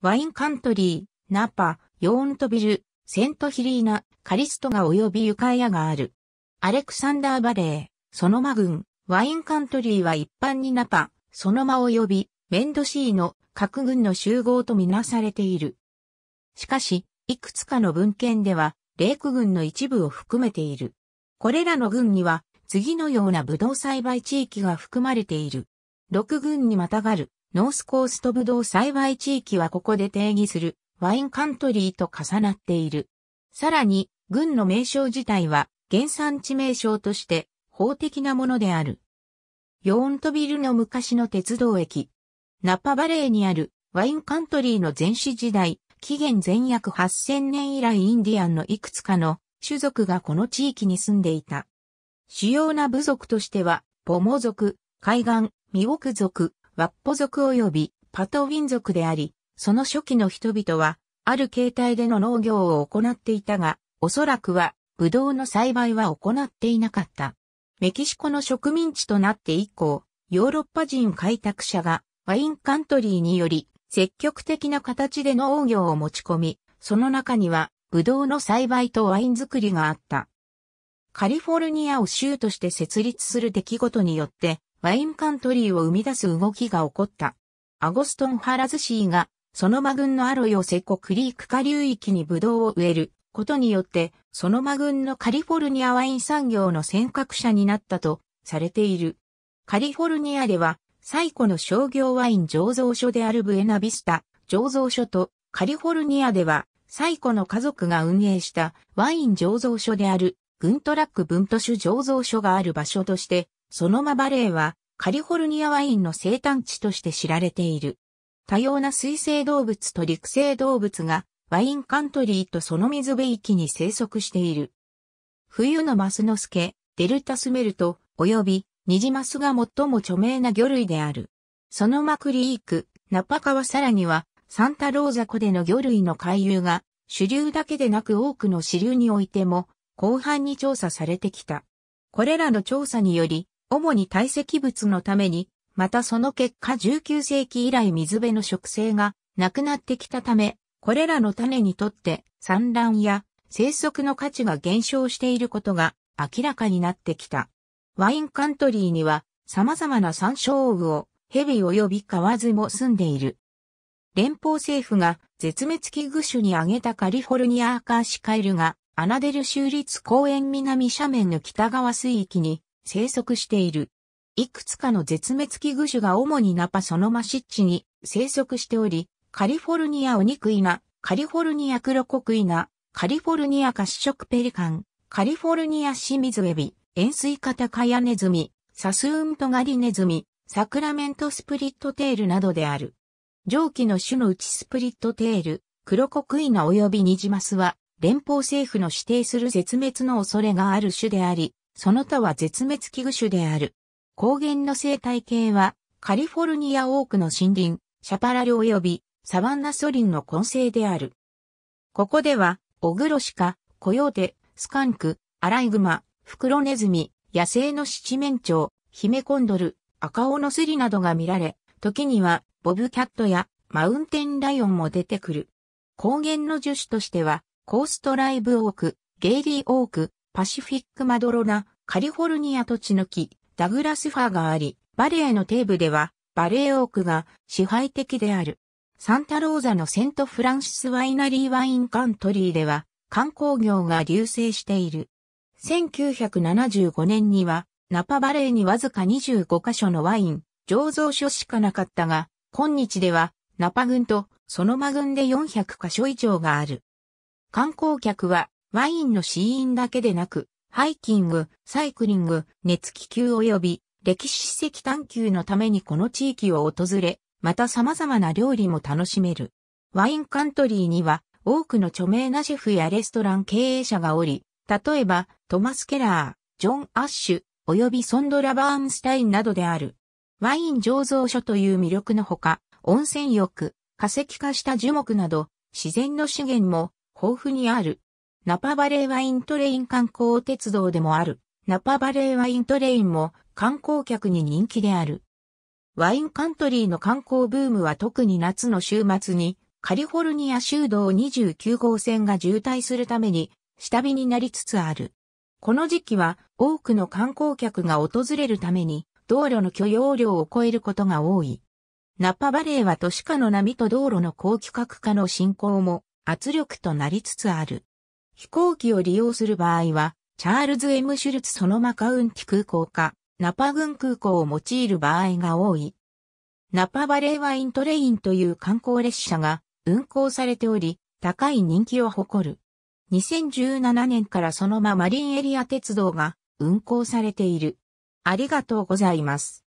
ワインカントリー、ナパ、ヨーントビル、セントヒリーナ、カリストガ及びユカイアがある。アレクサンダーバレー、ソノマ郡、ワインカントリーは一般にナパ、ソノマ及びメンドシーの各郡の集合とみなされている。しかし、いくつかの文献では、レーク郡の一部を含めている。これらの郡には、次のようなブドウ栽培地域が含まれている。6郡にまたがる、ノースコーストブドウ栽培地域はここで定義する、ワインカントリーと重なっている。さらに、郡の名称自体は、原産地名称として、法的なものである。ヨーントビルの昔の鉄道駅。ナパバレーにある、ワインカントリーの前史時代、紀元前約8000年以来インディアンのいくつかの種族がこの地域に住んでいた。主要な部族としては、ポモ族、海岸、ミウォク族、ワッポ族及びパトウィン族であり、その初期の人々は、ある形態での農業を行っていたが、おそらくは、ブドウの栽培は行っていなかった。メキシコの植民地となって以降、ヨーロッパ人開拓者がワインカントリーにより、積極的な形で農業を持ち込み、その中には、ブドウの栽培とワイン作りがあった。カリフォルニアを州として設立する出来事によって、ワインカントリーを生み出す動きが起こった。アゴストン・ハラズシーが、ソノマ郡のアロヨセコ・クリーク下流域にブドウを植えることによって、ソノマ郡のカリフォルニアワイン産業の先駆者になったとされている。カリフォルニアでは、最古の商業ワイン醸造所であるブエナビスタ醸造所とカリフォルニアでは最古の家族が運営したワイン醸造所であるグントラック・ブントシュ醸造所がある場所としてソノマバレーはカリフォルニアワインの生誕地として知られている。多様な水生動物と陸生動物がワインカントリーとその水辺域に生息している。冬のマスノスケ、デルタスメルト及びニジマスが最も著名な魚類である。ソノマクリーク、ナパ川さらにはサンタローザ湖での魚類の回遊が主流だけでなく多くの支流においても広範に調査されてきた。これらの調査により、主に堆積物のために、またその結果19世紀以来水辺の植生がなくなってきたため、これらの種にとって産卵や生息の価値が減少していることが明らかになってきた。ワインカントリーには様々なサンショウウオ、ヘビ及びカワズも住んでいる。連邦政府が絶滅危惧種に挙げたカリフォルニアアカーシカエルがアナデル州立公園南斜面の北側水域に生息している。いくつかの絶滅危惧種が主にナパソノマ湿地に生息しており、カリフォルニアオニクイナ、カリフォルニアクロコクイナ、カリフォルニア褐色ペリカン、カリフォルニアシミズエビ、円錐型カヤネズミ、サスーントガリネズミ、サクラメントスプリットテールなどである。上記の種のうちスプリットテール、クロコクイナ及びニジマスは、連邦政府の指定する絶滅の恐れがある種であり、その他は絶滅危惧種である。高原の生態系は、カリフォルニア多くの森林、シャパラル及びサバンナソリンの混成である。ここでは、オグロシカ、コヨーテ、スカンク、アライグマ、フクロネズミ、野生の七面鳥、ヒメコンドル、赤オノスリなどが見られ、時にはボブキャットやマウンテンライオンも出てくる。高原の樹種としては、コーストライブオーク、ゲイリーオーク、パシフィックマドロナ、カリフォルニアトチノキ、ダグラスファーがあり、バレーの底部ではバレーオークが支配的である。サンタローザのセントフランシスワイナリーワインカントリーでは観光業が隆盛している。1975年には、ナパバレーにわずか25カ所のワイン、醸造所しかなかったが、今日では、ナパ郡とソノマ郡で400カ所以上がある。観光客は、ワインの試飲だけでなく、ハイキング、サイクリング、熱気球及び、歴史遺跡探求のためにこの地域を訪れ、また様々な料理も楽しめる。ワインカントリーには、多くの著名なシェフやレストラン経営者がおり、例えば、トマス・ケラー、ジョン・アッシュ、およびソンドラ・バーンスタインなどである。ワイン醸造所という魅力のほか、温泉浴、化石化した樹木など、自然の資源も豊富にある。ナパバレーワイントレイン観光鉄道でもある。ナパバレーワイントレインも観光客に人気である。ワインカントリーの観光ブームは特に夏の週末にカリフォルニア州道29号線が渋滞するために下火になりつつある。この時期は多くの観光客が訪れるために道路の許容量を超えることが多い。ナパバレーは都市化の波と道路の高規格化の進行も圧力となりつつある。飛行機を利用する場合は、チャールズ・M・シュルツ・ソノマカウンティ空港か、ナパ郡空港を用いる場合が多い。ナパバレーはイントレインという観光列車が運行されており、高い人気を誇る。2017年からソノママリンエリア鉄道が運行されている。ありがとうございます。